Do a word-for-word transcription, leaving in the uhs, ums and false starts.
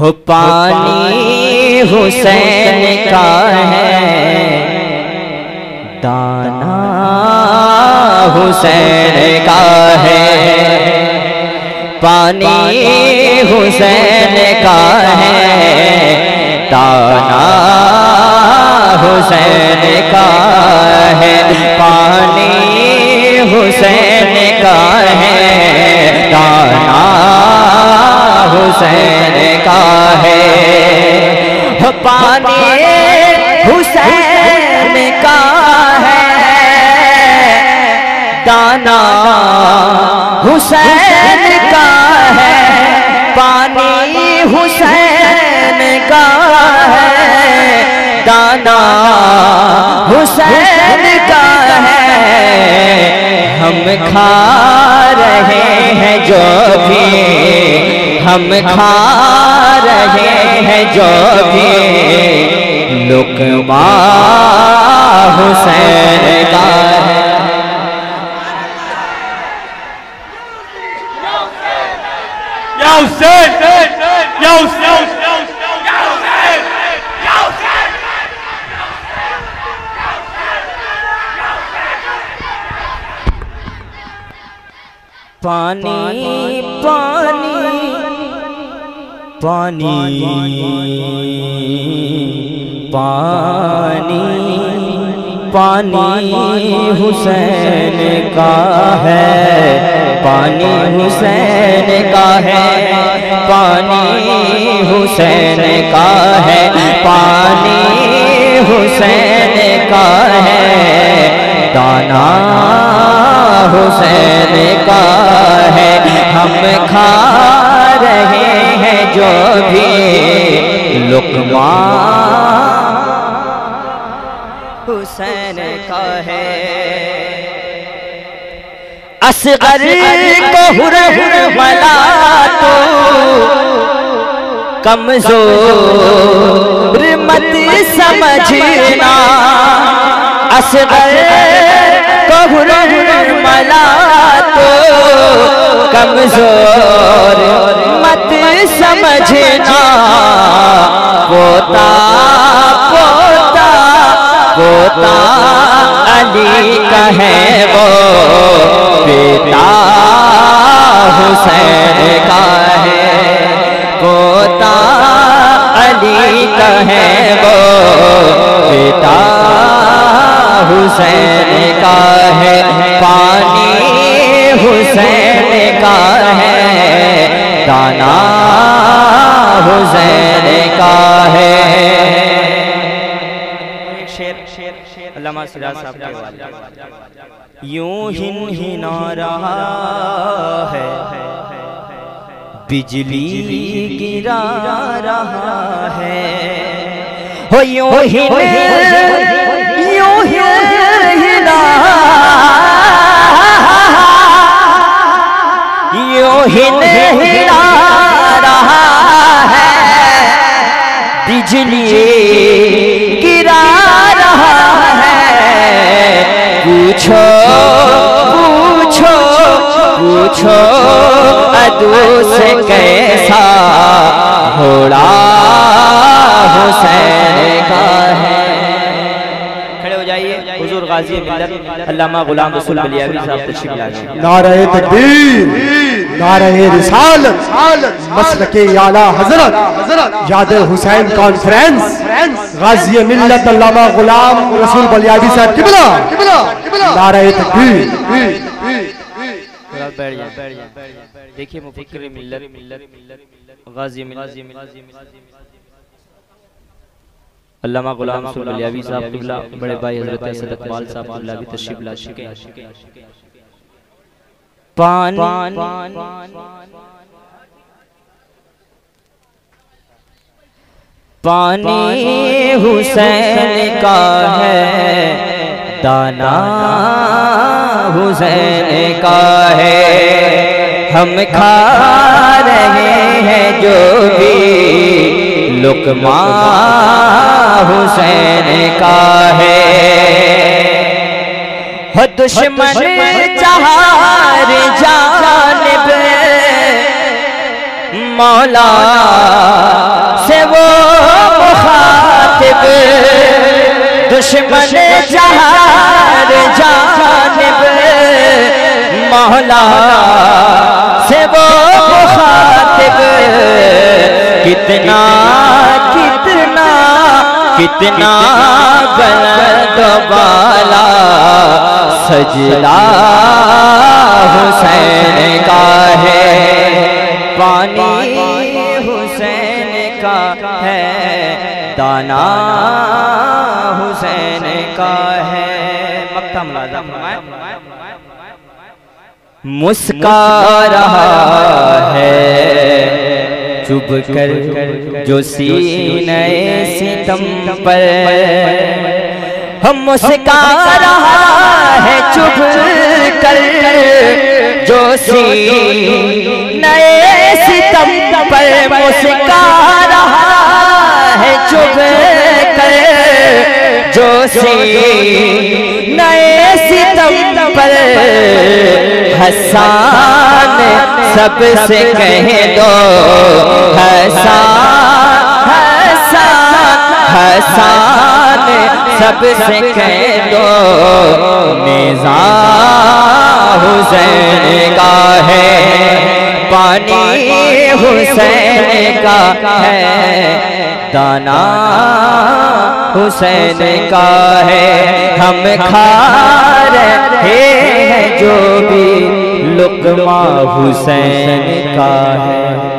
हो पानी हुसैन का है, दाना हुसैन का है, पानी हुसैन का है, दाना हुसैन का है, पानी हुसैन का है, दाना हुसैन का है, पानी हुसैन का है, दाना हुसैन का है, पानी हुसैन का है, दाना हुसैन का है, हम खा रहे हैं जो भी, हम खा रहे हैं जो भी, लुकमा हुसैन का है, या हुसैन या हुसैन या हुसैन या हुसैन पानी पानी पानी पानी पानी हुसैन का है, पानी हुसैन का है, पानी हुसैन का है, पानी हुसैन का है, दाना हुसैन का है, हम खा रहे हैं जो भी, लुकमा हुसैन का है, असगर को हुर हुर मला तो कमजोर मत समझना, असगर को हुर हुर मला तो कमजोर मत समझना, पोता पोता पोता अली का है वो, पिता हुसैन का है, पोता अली का है वो, पिता हुसैन का है, पानी हुसैन का है, दाना हुसैन का है। शेर शेर शेर अल्लामा सिराज साहब के हवाले, यूं हिनहिना रहा है बिजली गिरा रहा है, हो यूं हिनहिना यूं हिनहिना रहा है, बिजली गिरा रहा है, पूछो पूछो पूछो अदू से कैसा घोड़ा हुसैन का है। खड़े हो जाइए हुजूर गाजी मिल्लत अल्लामा गुलाम रसूल बलियावी साहब तशरीफ लाइए। नारे तकबीर, नारे रिसालत, मसलके आला हजरत, याद हुसैन कॉन्फ्रेंस, गाज़ी मिल्लत अल्लामा गुलाम रसूल बलियावी साहब किबला नारे तकबीर। देखिए मुफक्किर मिल्लत गाज़ी मिल्लत अल्लामा गुलाम रसूल बलियावी साहब किबला बड़े भाई हजरत असद इक़बाल साहब किबला भी तशरीफ ला चुके हैं। पान पानी हुसैन का है, दाना हुसैन का है, हम खा रहे हैं जो भी, लुकमा हुसैन का है, हो दुश्मन चार जानब मौला से वो मुखातिब दुश्मन जहार जानिब, मौला से वो मुखातिब कितना कितना कितना बुलंद वाला सजदा हुसैन का है, पानी हुसैन का है, दाना हुसैन का है। मुस्का रहा है चुप कर जो सीने सितम पर, हम मुस्का रहा है चुप कर जो सीने सितम पर, मुस्का रहा है चुप कर जो सीने सितम पर, हसान सबसे कह दो हसान हसान हसान सबसे कह दो निज़ाम हुसैन का है, पानी हुसैन का है, दाना हुसैन का है। हम खा रहे हैं जो भी लुकमा हुसैन का है।